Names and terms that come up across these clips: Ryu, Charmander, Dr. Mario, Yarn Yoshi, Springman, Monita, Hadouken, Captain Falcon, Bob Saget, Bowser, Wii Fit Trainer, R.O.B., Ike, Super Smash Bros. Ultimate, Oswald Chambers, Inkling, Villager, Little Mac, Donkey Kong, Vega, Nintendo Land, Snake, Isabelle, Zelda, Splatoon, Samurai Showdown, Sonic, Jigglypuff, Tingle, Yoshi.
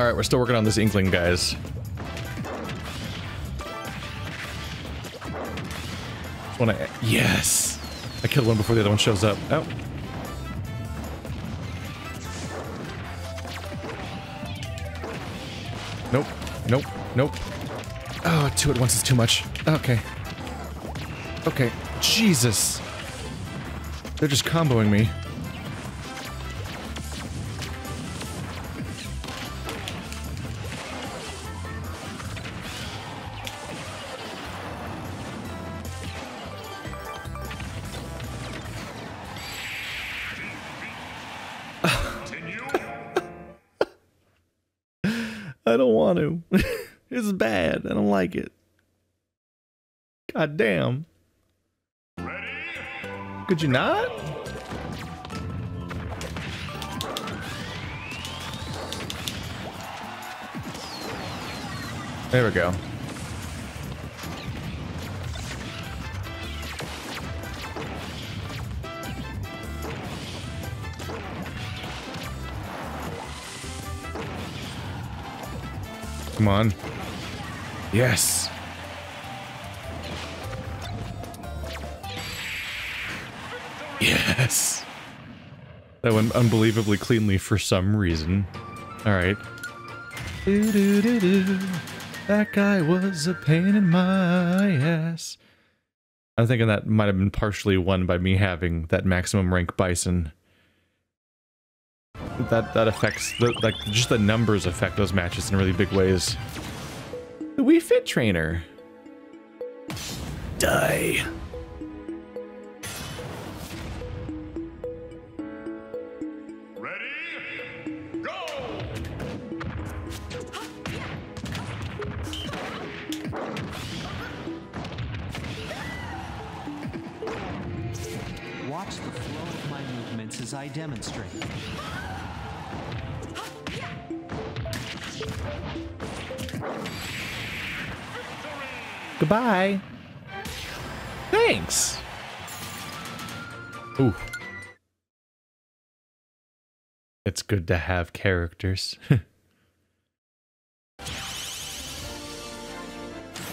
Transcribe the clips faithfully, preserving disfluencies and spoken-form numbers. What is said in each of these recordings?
Alright, we're still working on this Inkling, guys. Just wanna... Yes! I killed one before the other one shows up. Oh. Nope. Nope. Nope. Oh, two at once is too much. Okay. Okay. Jesus! They're just comboing me. I don't want to. It's bad. I don't like it. God damn. Ready? Could you not? There we go. Come on. Yes. Yes. That went unbelievably cleanly for some reason. Alright. That guy was a pain in my ass. I'm thinking that might have been partially won by me having that maximum rank bison. That that affects the, like just the numbers affect those matches in really big ways. The Wii Fit Trainer. Die. Ready? Go. Watch the flow of my movements as I demonstrate. Goodbye. Thanks. Ooh. It's good to have characters. The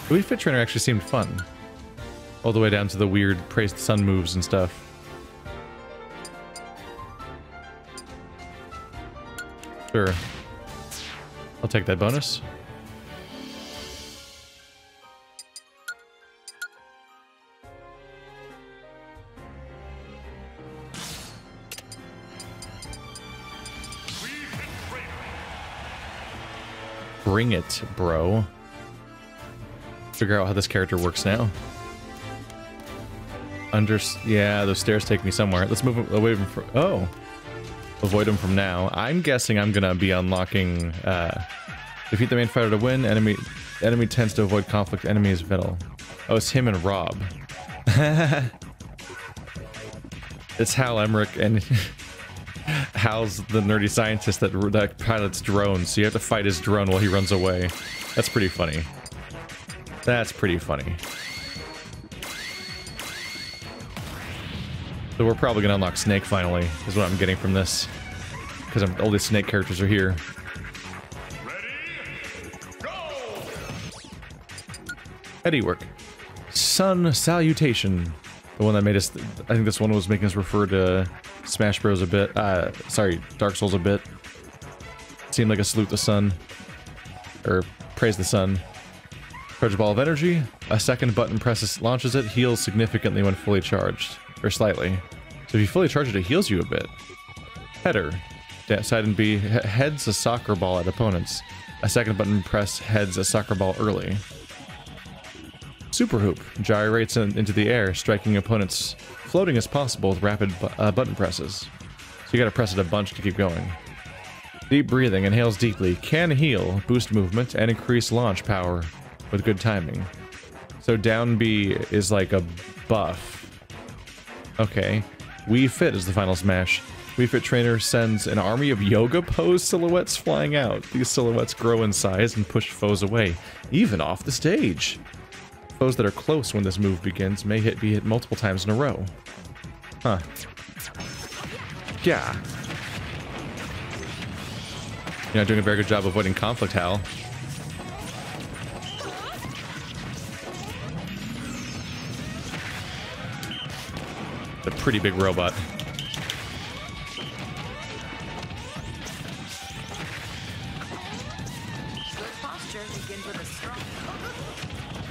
Wii Fit Trainer actually seemed fun. All the way down to the weird praise the sun moves and stuff. Sure. I'll take that bonus. Bring it, bro. Figure out how this character works now. Under... yeah, those stairs take me somewhere. Let's move away from... oh. Avoid them from now. I'm guessing I'm gonna be unlocking... Uh, defeat the main fighter to win. Enemy enemy tends to avoid conflict. Enemy is middle. Oh, it's him and Rob. It's Hal Emmerich and... Hal's the nerdy scientist that, that pilots drones, so you have to fight his drone while he runs away. That's pretty funny. That's pretty funny. So we're probably gonna unlock Snake finally, is what I'm getting from this. Because all these Snake characters are here. Ready? Go! Eddie work. Sun Salutation. The one that made us... I think this one was making us refer to... Smash Bros a bit, uh, sorry, Dark Souls a bit. Seemed like a salute the sun, or praise the sun. Charge ball of energy, a second button presses, launches it, heals significantly when fully charged, or slightly. So if you fully charge it, it heals you a bit. Header, side and B, heads a soccer ball at opponents. A second button press heads a soccer ball early. Super hoop gyrates in, into the air, striking opponents floating as possible with rapid bu uh, button presses. So you gotta press it a bunch to keep going. Deep breathing inhales deeply, can heal, boost movement, and increase launch power with good timing. So down B is like a buff. Okay. Wii Fit is the final smash. Wii Fit Trainer sends an army of yoga pose silhouettes flying out. These silhouettes grow in size and push foes away, even off the stage. Foes that are close when this move begins may hit be hit multiple times in a row. Huh. Yeah. You're not doing a very good job avoiding conflict, Hal. It's a pretty big robot.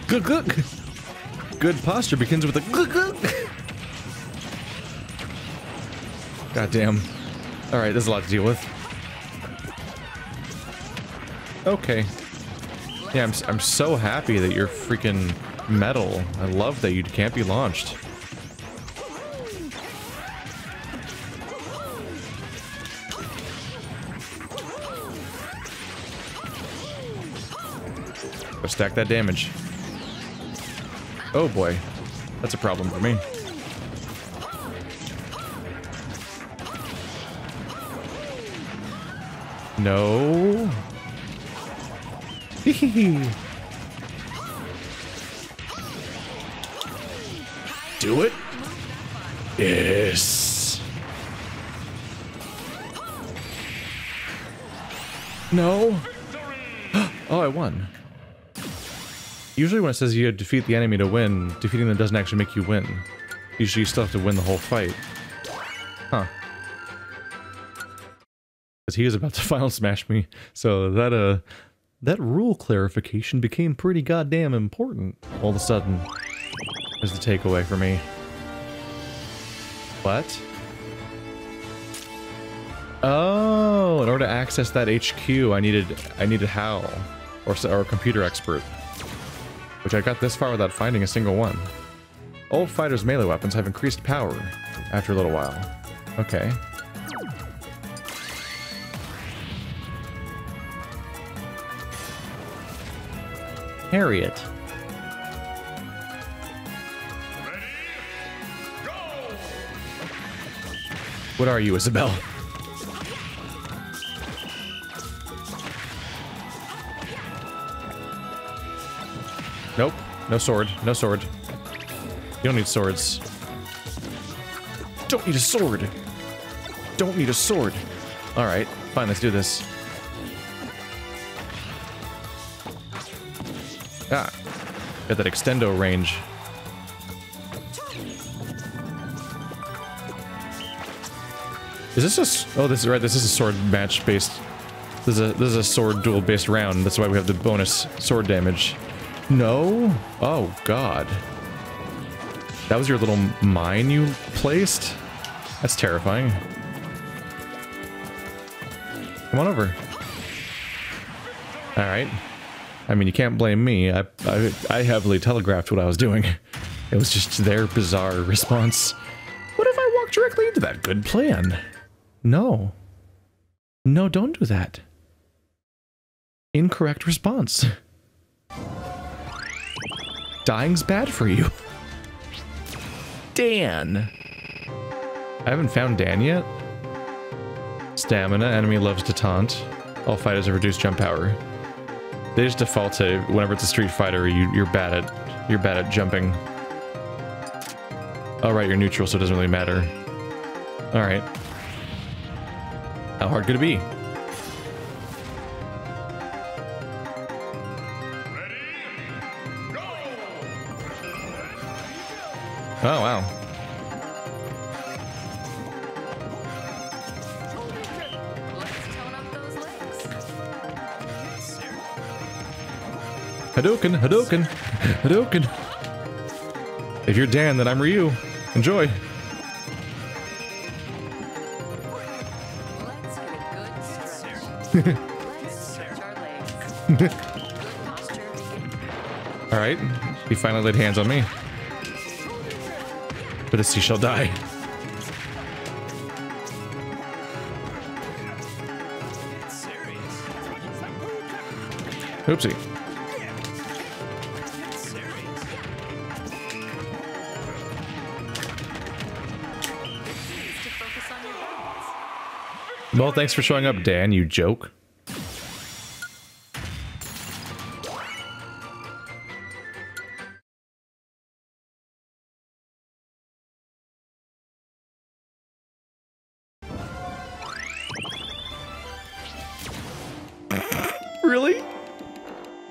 Good, good. Good posture begins with a good, good. God damn. All right, there's a lot to deal with. Okay. Yeah, I'm, I'm so happy that you're freaking metal. I love that you can't be launched. Go stack that damage. Oh boy, that's a problem for me. No. Do it. Yes. No. Oh, I won. Usually when it says you defeat the enemy to win, defeating them doesn't actually make you win. Usually you still have to win the whole fight. Huh. Because he was about to final smash me, so that, uh, that rule clarification became pretty goddamn important all of a sudden. Is the takeaway for me. What? Oh, in order to access that H Q, I needed, I needed Hal, or, or a computer expert. Which I got this far without finding a single one. Old fighters' melee weapons have increased power after a little while. Okay. Harriet. Ready, go! What are you, Isabelle? Nope. No sword. No sword. You don't need swords. Don't need a sword! Don't need a sword! Alright, fine, let's do this. Ah. Got that extendo range. Is this a s- oh, this is right, this is a sword match based. This is a this is a sword duel based round, that's why we have the bonus sword damage. No? Oh, God. That was your little mine you placed? That's terrifying. Come on over. Alright. I mean, you can't blame me. I, I, I heavily telegraphed what I was doing. It was just their bizarre response. What if I walk directly into that good plan? No. No, don't do that. Incorrect response. Dying's bad for you. Dan. I haven't found Dan yet. Stamina. Enemy loves to taunt. All fighters have reduced jump power. They just default to whenever it's a Street Fighter, you, you're bad at you're bad at jumping. Oh right, you're neutral, so it doesn't really matter. All right. How hard could it be? Oh, wow. Hadouken, Hadouken, Hadouken. If you're Dan, then I'm Ryu. Enjoy. All right. He finally laid hands on me. But the sea shall die. Oopsie. Well, thanks for showing up, Dan, you joke.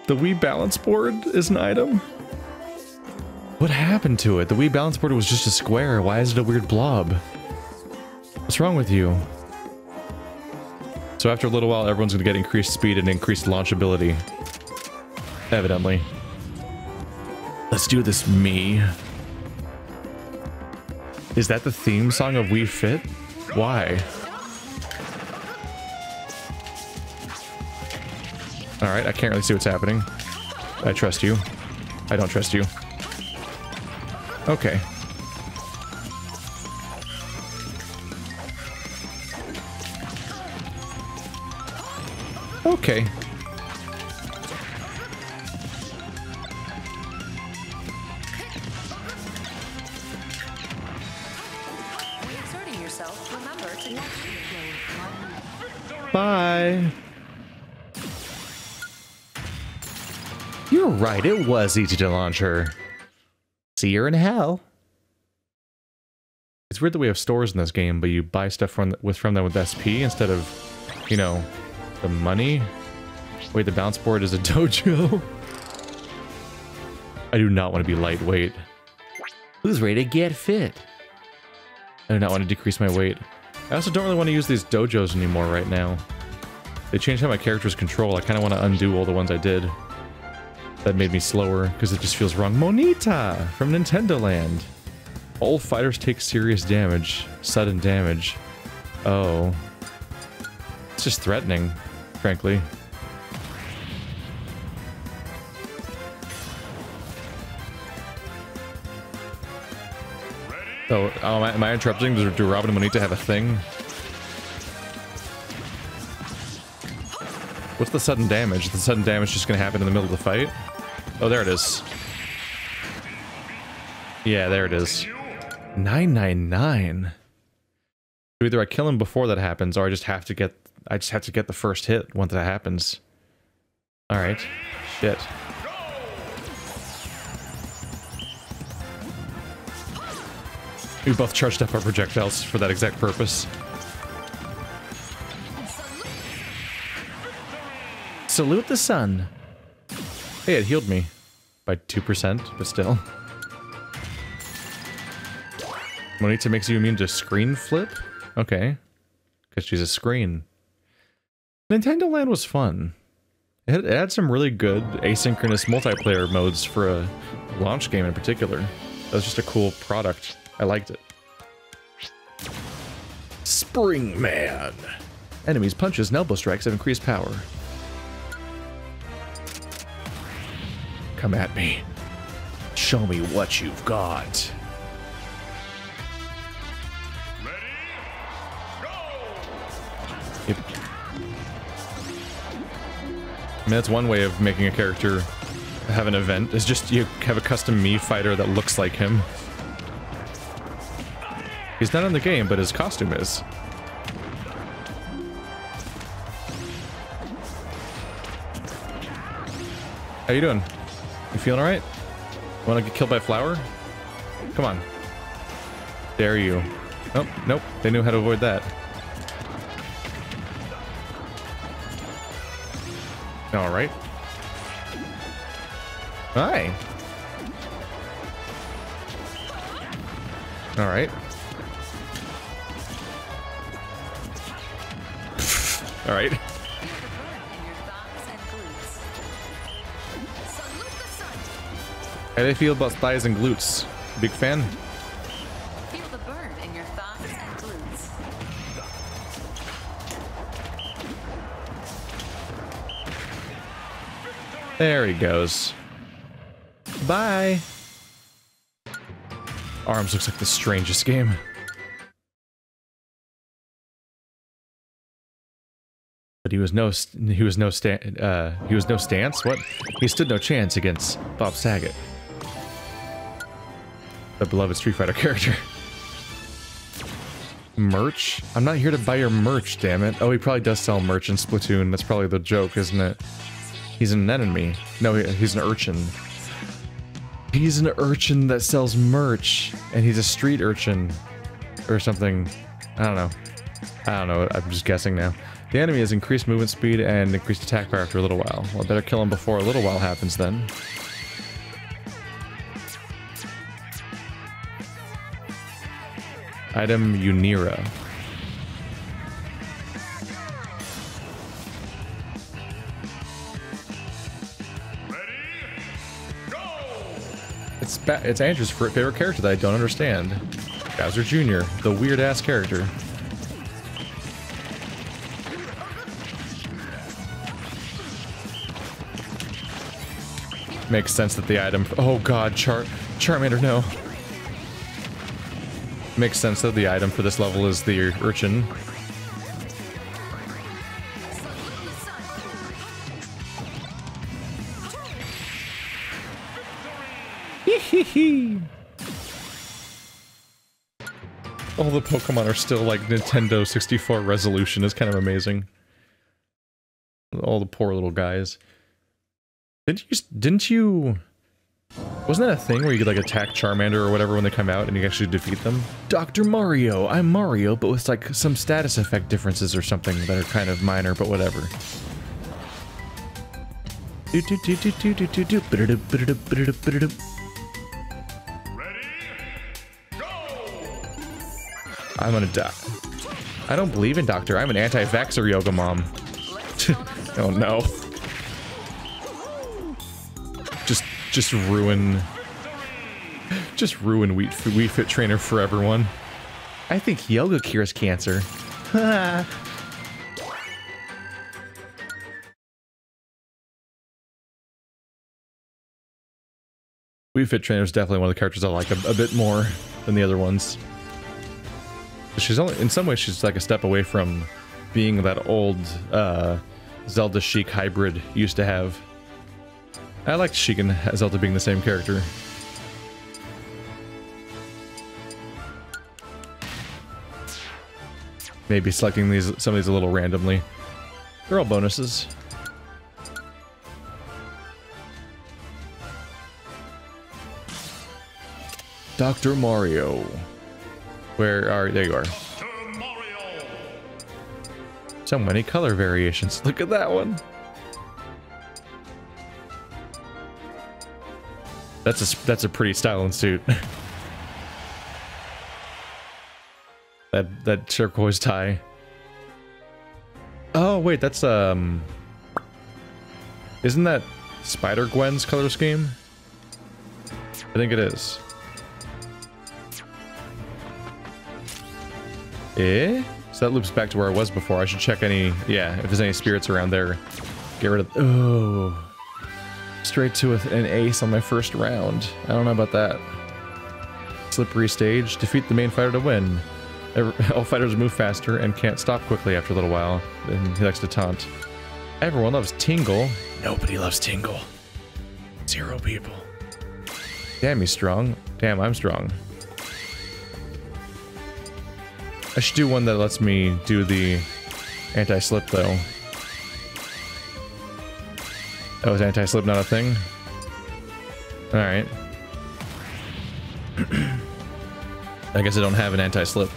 The Wii balance board is an item? What happened to it? The Wii balance board was just a square. Why is it a weird blob? What's wrong with you? So after a little while, everyone's gonna get increased speed and increased launchability. Evidently. Let's do this, me. Is that the theme song of Wii Fit? Why? Alright, I can't really see what's happening. I trust you. I don't trust you. Okay. Okay. Bye. You're right, it was easy to launch her. See her in hell. It's weird that we have stores in this game, but you buy stuff from with from them with S P instead of, you know, the money. Wait, the bounce board is a dojo. I do not want to be lightweight. Who's ready to get fit? I do not want to decrease my weight. I also don't really want to use these dojos anymore right now. They changed how my characters control. I kind of want to undo all the ones I did. That made me slower, because it just feels wrong. Monita from Nintendo Land. All fighters take serious damage. Sudden damage. Oh. It's just threatening, frankly. Oh, oh, am I interrupting? Do Robin and Monita have a thing? What's the sudden damage? Is the sudden damage just going to happen in the middle of the fight? Oh, there it is. Yeah, there it is. nine nine nine. So either I kill him before that happens, or I just have to get... I just have to get the first hit once that happens. Alright. Shit. We both charged up our projectiles for that exact purpose. Salute the sun! Hey, it healed me. By two percent, but still. Monita makes you immune to screen flip? Okay. Because she's a screen. Nintendo Land was fun. It had some really good asynchronous multiplayer modes for a launch game in particular. That was just a cool product. I liked it. Springman! Enemies' punches and elbow strikes have increased power. Come at me. Show me what you've got. Ready? Go! Yep. I mean, that's one way of making a character have an event, is just you have a custom Mii fighter that looks like him. He's not in the game, but his costume is. How you doing? You feeling alright? Wanna get killed by a flower? Come on. Dare you. Nope, nope, they knew how to avoid that. Alright. Hi! Alright. All right. How do you feel about thighs and glutes? Big fan? Feel the burn in your thighs and glutes. There he goes. Bye. Arms looks like the strangest game. But he was no, he was no stand, uh, he was no stance? What? He stood no chance against Bob Saget. The beloved Street Fighter character. Merch? I'm not here to buy your merch, damn it. Oh, he probably does sell merch in Splatoon. That's probably the joke, isn't it? He's an enemy. No, he, he's an urchin. He's an urchin that sells merch, and he's a street urchin. Or something. I don't know. I don't know. I'm just guessing now. The enemy has increased movement speed and increased attack power after a little while. Well, I better kill him before a little while happens then. Item Unira. It's, it's Andrew's favorite character that I don't understand. Bowser Junior, the weird-ass character. Makes sense that the item... Oh god, Char... Charmander, no. Makes sense that the item for this level is the urchin. All the Pokemon are still like Nintendo sixty-four resolution. Is kind of amazing. All the poor little guys. Didn't you? Didn't you? Wasn't that a thing where you could like attack Charmander or whatever when they come out and you actually defeat them? Doctor Mario, I'm Mario, but with like some status effect differences or something that are kind of minor, but whatever. Do do do do do do do do. Bitter bitter bitter bitter. I'm gonna die. I don't believe in Doctor. I'm an anti-vaxxer yoga mom. Oh no. Just, just ruin... Just ruin Wii, Wii Fit Trainer for everyone. I think yoga cures cancer. Wii Fit Trainer is definitely one of the characters I like a, a bit more than the other ones. She's only, in some ways, she's like a step away from being that old uh, Zelda Sheik hybrid used to have. I liked Sheik and Zelda being the same character. Maybe selecting these, some of these a little randomly. They're all bonuses. Doctor Mario. Where are... There you are. So many color variations. Look at that one. That's a, that's a pretty styling suit. that that turquoise tie. Oh, wait, that's, um... Isn't that Spider-Gwen's color scheme? I think it is. Eh? So that loops back to where I was before. I should check any... Yeah, if there's any spirits around there. Get rid of... Oh. Straight to an ace on my first round. I don't know about that. Slippery stage. Defeat the main fighter to win. All fighters move faster and can't stop quickly after a little while. And he likes to taunt. Everyone loves Tingle. Nobody loves Tingle. Zero people. Damn, he's strong. Damn, I'm strong. I should do one that lets me do the anti-slip, though. Oh, is anti-slip not a thing? Alright. I guess I don't have an anti-slip.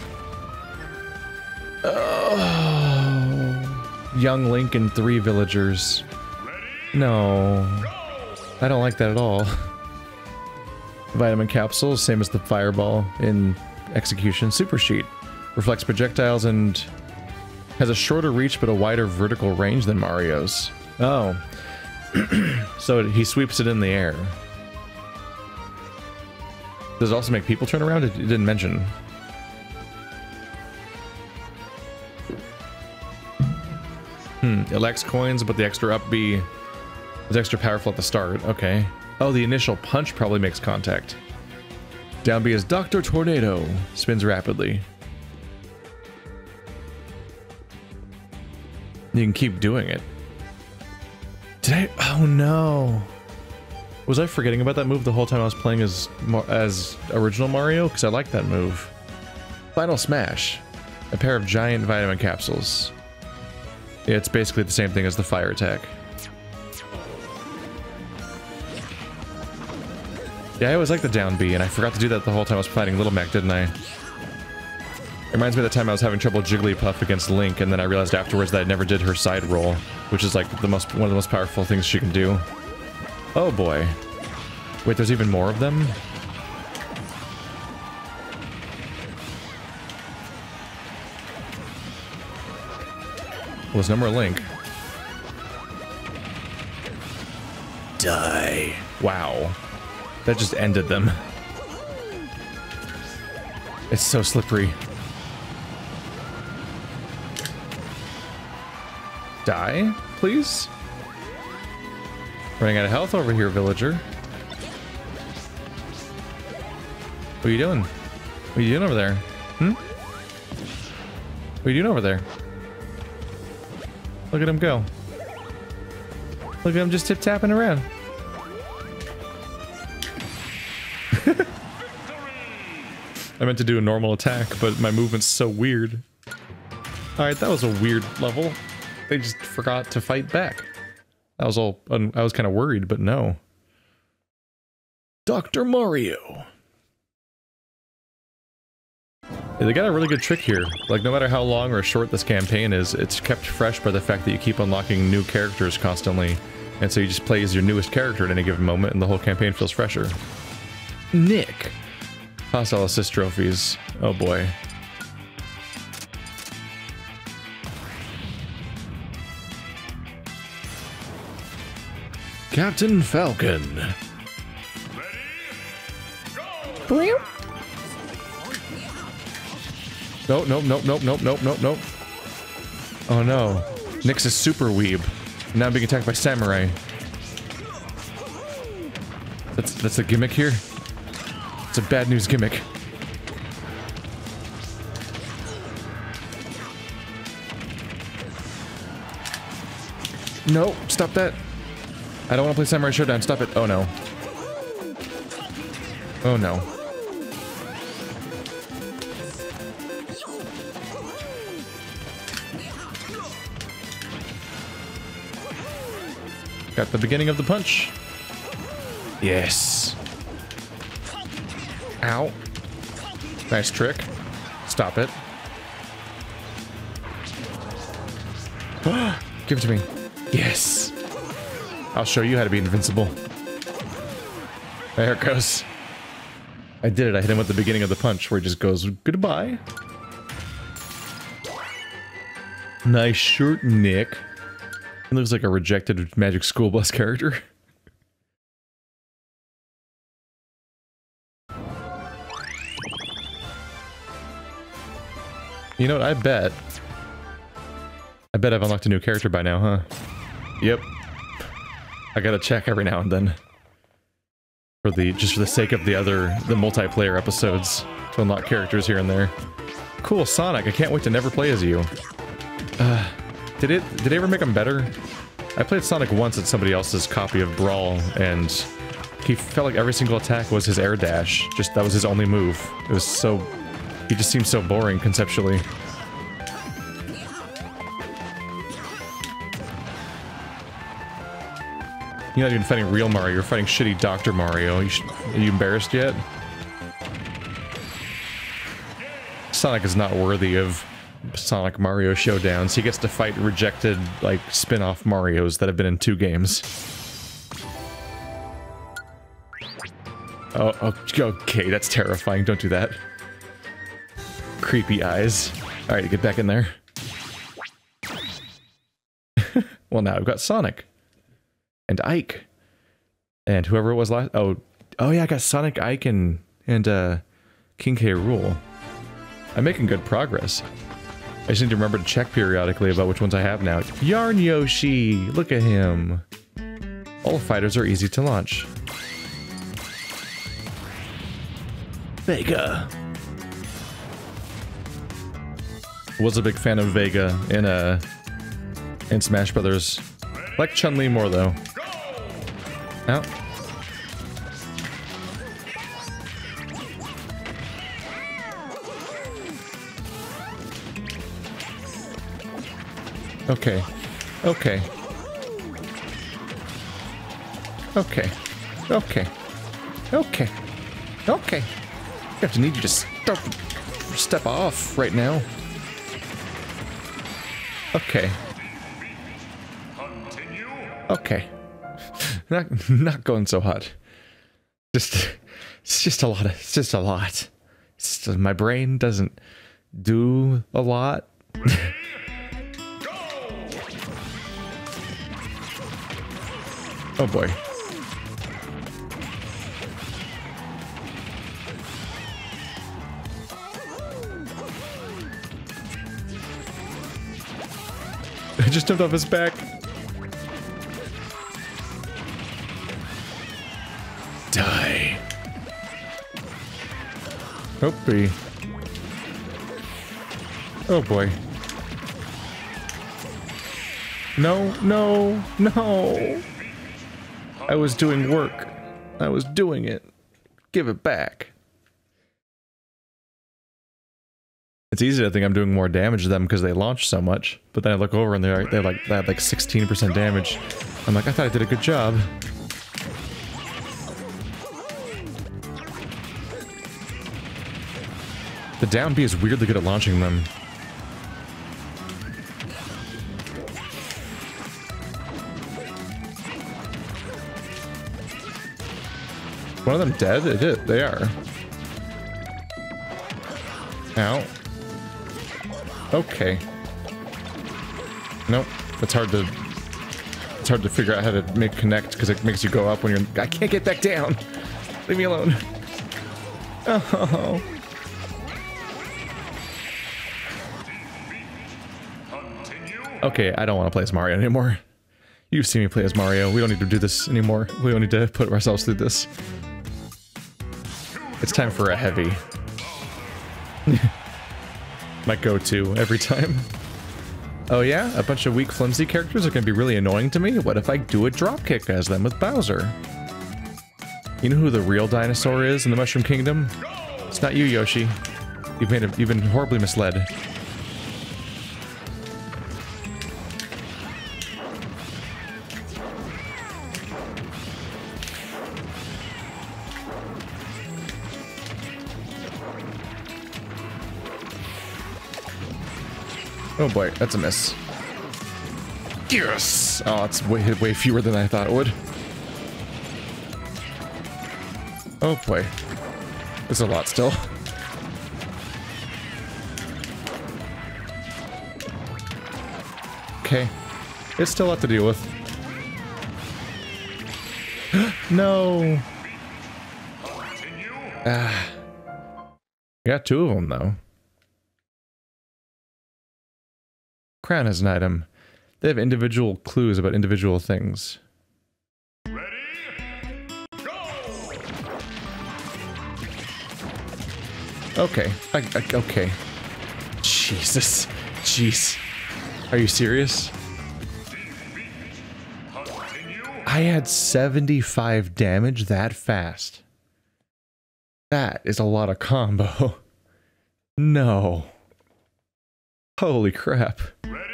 Oh, young Link and three villagers. No. I don't like that at all. Vitamin capsules, same as the fireball in execution. Super sheet. Reflects projectiles and has a shorter reach but a wider vertical range than Mario's. Oh. So he sweeps it in the air. Does it also make people turn around? It didn't mention. Hmm. It lacks coins, but the extra up B is extra powerful at the start. Okay. Oh, the initial punch probably makes contact. Down B is Doctor Tornado. Spins rapidly. You can keep doing it. Did I? Oh no! Was I forgetting about that move the whole time I was playing as as original Mario? Because I like that move. Final Smash. A pair of giant vitamin capsules. It's basically the same thing as the fire attack. Yeah, I always like the down B, and I forgot to do that the whole time I was fighting Little Mac, didn't I? Reminds me of the time I was having trouble Jigglypuff against Link, and then I realized afterwards that I never did her side roll, which is like the most one of the most powerful things she can do. Oh boy. Wait, there's even more of them? Well, there's no more Link. Die. Wow. That just ended them. It's so slippery. Die, please? Running out of health over here, villager. What are you doing? What are you doing over there? Hmm? What are you doing over there? Look at him go. Look at him just tip-tapping around. I meant to do a normal attack, but my movement's so weird. Alright, that was a weird level. They just forgot to fight back. I was all, I was kind of worried, but no. Doctor Mario! Yeah, they got a really good trick here. Like, no matter how long or short this campaign is, it's kept fresh by the fact that you keep unlocking new characters constantly. And so you just play as your newest character at any given moment, and the whole campaign feels fresher. Nick! Hostile assist trophies. Oh boy. Captain Falcon. Ready? Go! Nope, nope, nope, nope, nope, nope, nope, nope. Oh no. Nick's a super weeb. Now I'm being attacked by samurai. That's that's a gimmick here? It's a bad news gimmick. No, stop that. I don't want to play Samurai Showdown. Stop it. Oh no. Oh no. Got the beginning of the punch. Yes. Ow. Nice trick. Stop it. Give it to me. Yes. I'll show you how to be invincible. There it goes. I did it. I hit him with the beginning of the punch where he just goes, goodbye. Nice shirt, Nick. He looks like a rejected Magic School Bus character. You know what, I bet. I bet I've unlocked a new character by now, huh? Yep. I gotta check every now and then. For the, just for the sake of the other, the multiplayer episodes. To unlock characters here and there. Cool, Sonic, I can't wait to never play as you. Uh, did it, did they ever make him better? I played Sonic once at somebody else's copy of Brawl, and he felt like every single attack was his air dash. Just, that was his only move. It was so... He just seems so boring conceptually. You're not even fighting real Mario, you're fighting shitty Doctor Mario. You should, are you embarrassed yet? Sonic is not worthy of Sonic Mario showdowns. He gets to fight rejected, like, spin-off Marios that have been in two games. Oh, oh okay, that's terrifying. Don't do that. Creepy eyes. Alright, get back in there. Well, now I've got Sonic. And Ike. And whoever it was last... Oh, oh yeah, I got Sonic, Ike, and, and uh, King K. Rool. I'm making good progress. I just need to remember to check periodically about which ones I have now. Yarn Yoshi! Look at him. All fighters are easy to launch. Vega. Was a big fan of Vega in uh in Smash Brothers. Like Chun-Li more though. Out. Okay. Okay. Okay. Okay. Okay. Okay. I have to need you to stop. step off right now. Okay. Okay. Not not going so hot. Just it's just a lot. Of, it's just a lot. It's just, my brain doesn't do a lot. Oh boy. I just jumped off his back. Die. Hoopie. Oh boy. No, no, no. I was doing work. I was doing it. Give it back. It's easy to think I'm doing more damage to them because they launch so much, but then I look over and they're they're like they had like sixteen percent damage. I'm like, I thought I did a good job. The down B is weirdly good at launching them. One of them dead? It is. They are. Ow. Okay. Nope. It's hard to... It's hard to figure out how to make connect, because it makes you go up when you're... I can't get back down! Leave me alone. Oh. Okay, I don't want to play as Mario anymore. You've seen me play as Mario. We don't need to do this anymore. We don't need to put ourselves through this. It's time for a heavy. My go-to every time. Oh yeah? A bunch of weak, flimsy characters are going to be really annoying to me? What if I do a dropkick as them with Bowser? You know who the real dinosaur is in the Mushroom Kingdom? It's not you, Yoshi. You've, made a, you've been horribly misled. Oh boy, that's a miss. Yes! Oh, it's way, way fewer than I thought it would. Oh boy. There's a lot still. Okay. It's still a lot to deal with. No! Ah. Got two of them, though. Crown is an item. They have individual clues about individual things. Ready? Go! Okay. I, I, okay. Jesus. Jeez. Are you serious? I had seventy-five damage that fast. That is a lot of combo. No. Holy crap. Ready?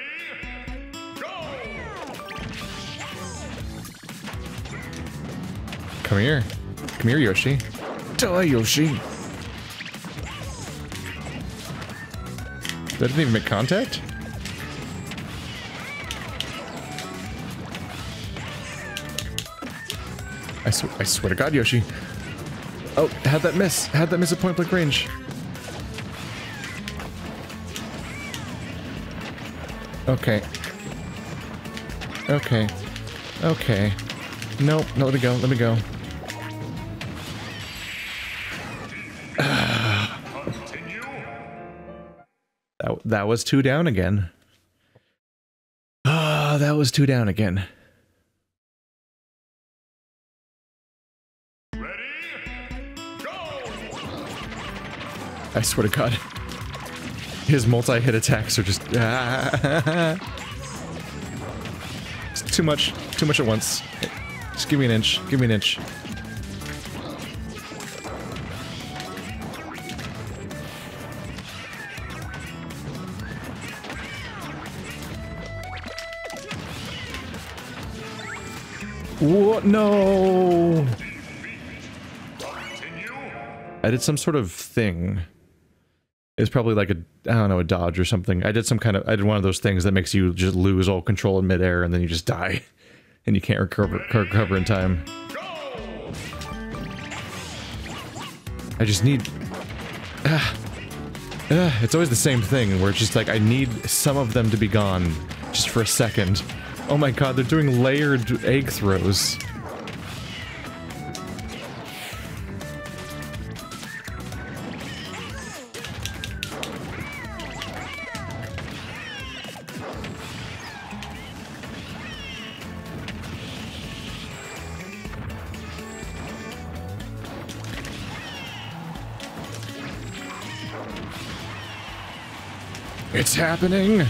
Go! Come here. Come here, Yoshi. Die, Yoshi! That didn't even make contact? I, sw I swear to God, Yoshi. Oh, how'd that miss? How'd that miss at point blank range? Okay. Okay. Okay. Nope. No, let me go. Let me go. that, that was two down again. Ah, oh, that was two down again. Ready? Go! I swear to God. His multi-hit attacks are just... Ah. It's too much. Too much at once. Just give me an inch. Give me an inch. What? No! I did some sort of thing. It's probably like a, I don't know, a dodge or something. I did some kind of, I did one of those things that makes you just lose all control in midair and then you just die. And you can't recover, recover in time. I just need... Ah, ah, it's always the same thing, where it's just like, I need some of them to be gone. Just for a second. Oh my god, they're doing layered egg throws. It's happening!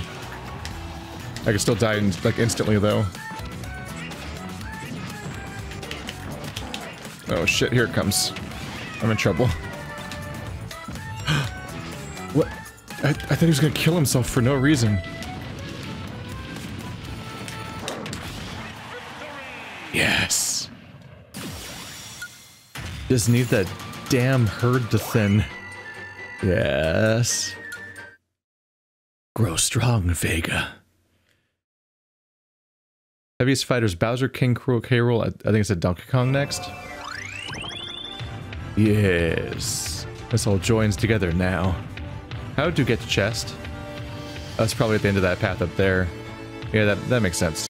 I could still die, in, like, instantly, though. Oh shit, here it comes. I'm in trouble. What? I, I thought he was gonna kill himself for no reason. Yes! Just need that damn herd to thin. Yes. Grow strong, Vega. Heaviest fighters, Bowser, King K. Rool. I think it's a Donkey Kong next. Yes. This all joins together now. How do you get to chest? That's probably at the end of that path up there. Yeah, that, that makes sense.